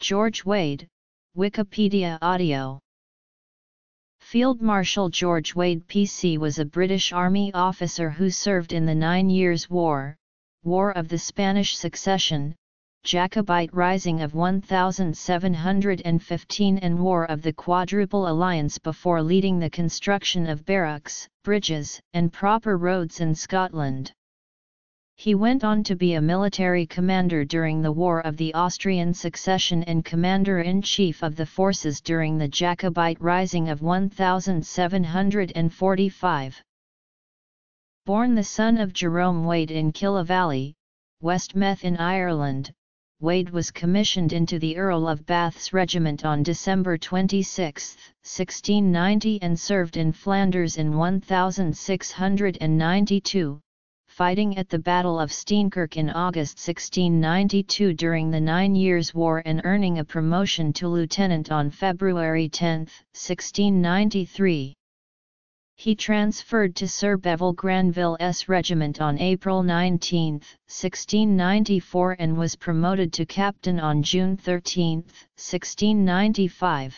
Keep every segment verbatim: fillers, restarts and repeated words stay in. George Wade, Wikipedia Audio. Field Marshal George Wade P C was a British Army officer who served in the Nine Years' War, War of the Spanish Succession, Jacobite Rising of one thousand seven hundred fifteen and War of the Quadruple Alliance before leading the construction of barracks, bridges and proper roads in Scotland. He went on to be a military commander during the War of the Austrian Succession and Commander-in-Chief of the forces during the Jacobite Rising of one thousand seven hundred forty-five. Born the son of Jerome Wade in Killavalley, West Meath in Ireland, Wade was commissioned into the Earl of Bath's regiment on December twenty-sixth, sixteen ninety and served in Flanders in one thousand six hundred ninety-two, fighting at the Battle of Steenkirk in August sixteen ninety-two during the Nine Years' War and earning a promotion to lieutenant on February tenth, sixteen ninety-three. He transferred to Sir Bevil Granville's regiment on April nineteenth, sixteen ninety-four and was promoted to captain on June thirteenth, sixteen ninety-five.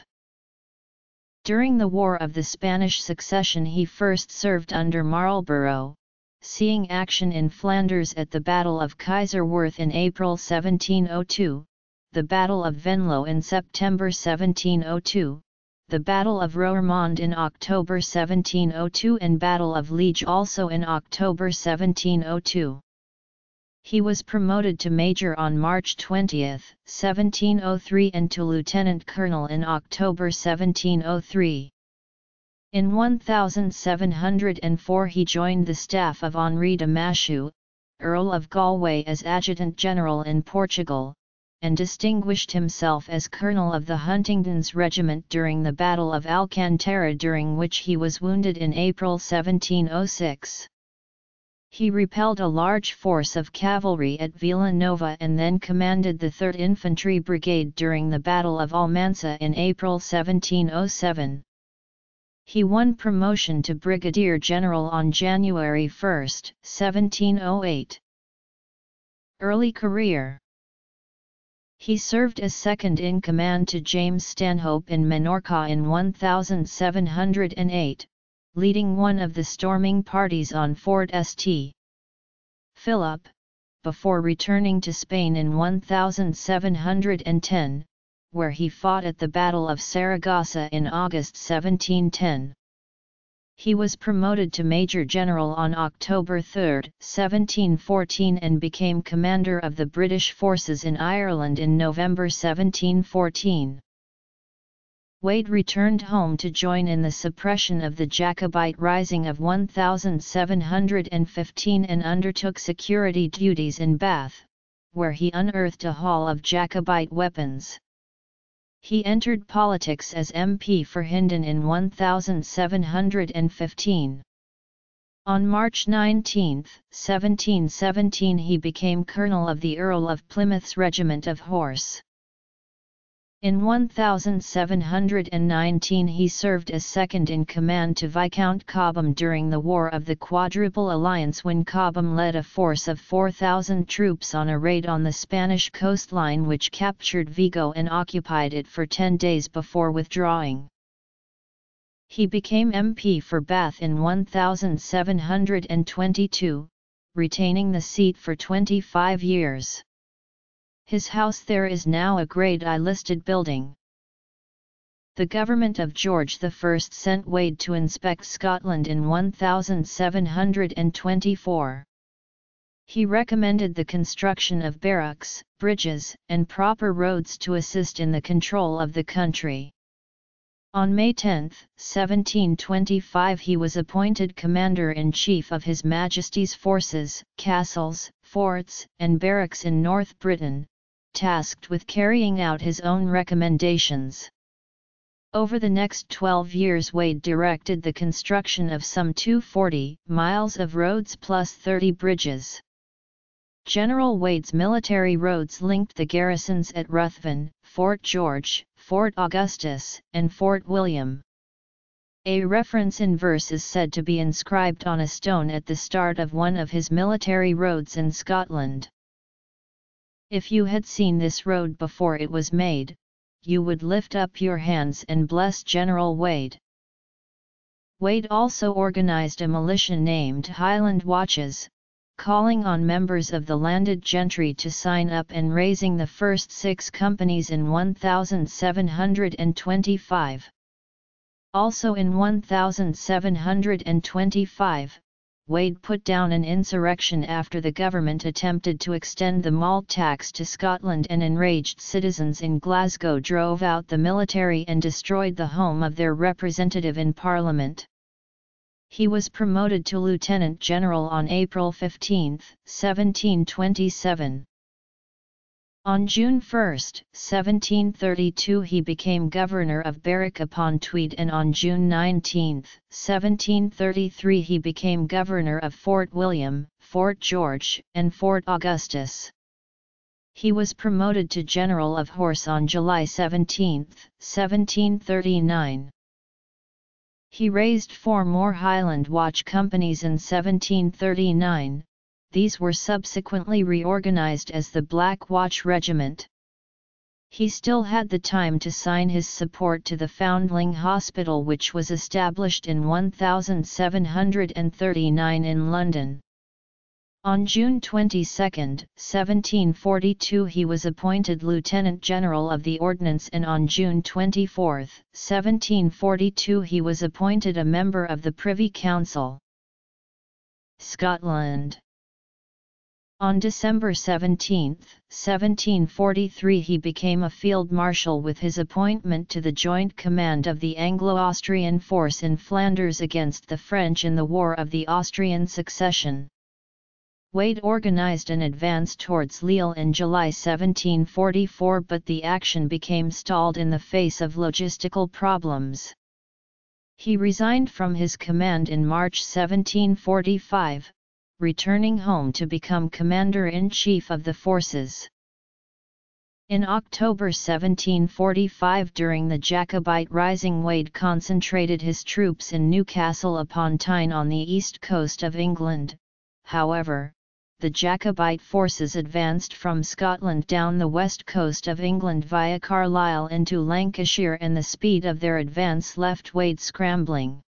During the War of the Spanish Succession he first served under Marlborough, seeing action in Flanders at the Battle of Kaiserwerth in April seventeen oh two, the Battle of Venlo in September seventeen oh two, the Battle of Roermond in October seventeen oh two and Battle of Liege also in October seventeen oh two. He was promoted to major on March twentieth, seventeen oh three and to lieutenant colonel in October seventeen oh three. In one thousand seven hundred four he joined the staff of Henri de Machu, Earl of Galway as adjutant general in Portugal, and distinguished himself as colonel of the Huntingdon's Regiment during the Battle of Alcantara, during which he was wounded in April seventeen oh six. He repelled a large force of cavalry at Villanova and then commanded the third Infantry Brigade during the Battle of Almansa in April seventeen oh seven. He won promotion to brigadier general on January first, seventeen oh eight. Early career. He served as second-in-command to James Stanhope in Menorca in one thousand seven hundred eight, leading one of the storming parties on Fort Saint Philip, before returning to Spain in one thousand seven hundred ten, where he fought at the Battle of Saragossa in August seventeen ten. He was promoted to major general on October third, seventeen fourteen and became commander of the British forces in Ireland in November seventeen fourteen. Wade returned home to join in the suppression of the Jacobite Rising of one thousand seven hundred fifteen and undertook security duties in Bath, where he unearthed a haul of Jacobite weapons. He entered politics as M P for Hindon in one thousand seven hundred fifteen. On March nineteenth, seventeen seventeen he became colonel of the Earl of Plymouth's Regiment of Horse. In one thousand seven hundred nineteen he served as second-in-command to Viscount Cobham during the War of the Quadruple Alliance, when Cobham led a force of four thousand troops on a raid on the Spanish coastline which captured Vigo and occupied it for ten days before withdrawing. He became M P for Bath in one thousand seven hundred twenty-two, retaining the seat for twenty-five years. His house there is now a Grade one listed building. The government of George the First sent Wade to inspect Scotland in one thousand seven hundred twenty-four. He recommended the construction of barracks, bridges, and proper roads to assist in the control of the country. On May tenth, seventeen twenty-five he was appointed Commander-in-Chief of His Majesty's forces, castles, forts, and barracks in North Britain, tasked with carrying out his own recommendations. Over the next twelve years Wade directed the construction of some two hundred forty miles of roads plus thirty bridges. General Wade's military roads linked the garrisons at Ruthven, Fort George, Fort Augustus, and Fort William. A reference in verse is said to be inscribed on a stone at the start of one of his military roads in Scotland. If you had seen this road before it was made, you would lift up your hands and bless General Wade. Wade also organized a militia named Highland Watches, calling on members of the landed gentry to sign up and raising the first six companies in one thousand seven hundred twenty-five. Also in one thousand seven hundred twenty-five, Wade put down an insurrection after the government attempted to extend the malt tax to Scotland, and enraged citizens in Glasgow drove out the military and destroyed the home of their representative in Parliament. He was promoted to lieutenant general on April fifteenth, seventeen twenty-seven. On June first, seventeen thirty-two he became governor of Berwick-upon-Tweed, and on June nineteenth, seventeen thirty-three he became governor of Fort William, Fort George, and Fort Augustus. He was promoted to general of horse on July seventeenth, seventeen thirty-nine. He raised four more Highland Watch companies in seventeen thirty-nine, these were subsequently reorganized as the Black Watch Regiment. He still had the time to sign his support to the Foundling Hospital, which was established in one thousand seven hundred thirty-nine in London. On June twenty-second, seventeen forty-two he was appointed Lieutenant General of the Ordnance, and on June twenty-fourth, seventeen forty-two he was appointed a member of the Privy Council. Scotland. On December seventeenth, seventeen forty-three he became a Field Marshal with his appointment to the joint command of the Anglo-Austrian force in Flanders against the French in the War of the Austrian Succession. Wade organized an advance towards Lille in July seventeen forty-four, but the action became stalled in the face of logistical problems. He resigned from his command in March seventeen forty-five, returning home to become commander-in-chief of the forces. In October seventeen forty-five, during the Jacobite Rising, Wade concentrated his troops in Newcastle-upon-Tyne on the east coast of England. However, the Jacobite forces advanced from Scotland down the west coast of England via Carlisle into Lancashire, and the speed of their advance left Wade scrambling.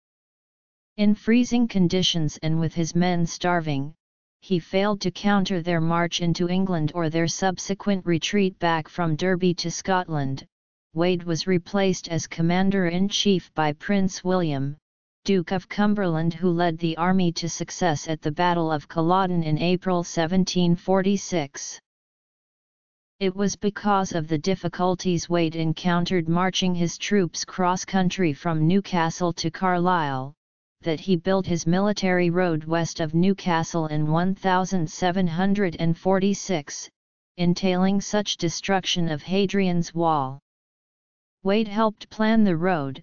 In freezing conditions and with his men starving, he failed to counter their march into England or their subsequent retreat back from Derby to Scotland. Wade was replaced as commander-in-chief by Prince William, Duke of Cumberland, who led the army to success at the Battle of Culloden in April seventeen forty-six. It was because of the difficulties Wade encountered marching his troops cross-country from Newcastle to Carlisle, that he built his military road west of Newcastle in one thousand seven hundred forty-six, entailing such destruction of Hadrian's Wall. Wade helped plan the road,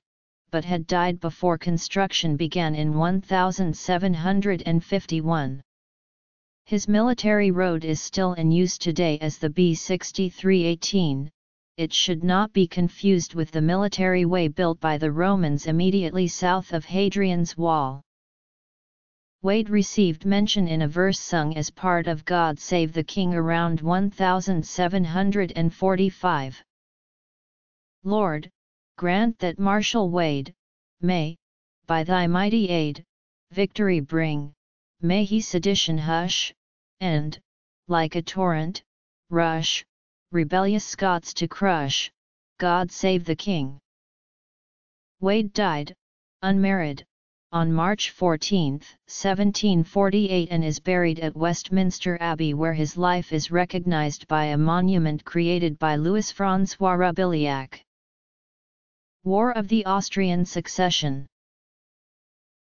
but had died before construction began in one thousand seven hundred fifty-one. His military road is still in use today as the B sixty-three eighteen, it should not be confused with the military way built by the Romans immediately south of Hadrian's Wall. Wade received mention in a verse sung as part of God Save the King around one thousand seven hundred forty-five. Lord, grant that Marshal Wade may, by thy mighty aid, victory bring, may he sedition hush, and, like a torrent, rush, rebellious Scots to crush. God save the King. Wade died, unmarried, on March fourteenth, seventeen forty-eight, and is buried at Westminster Abbey, where his life is recognized by a monument created by Louis Francois Rubiliac. War of the Austrian Succession.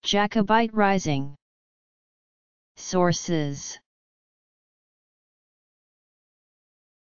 Jacobite Rising. Sources.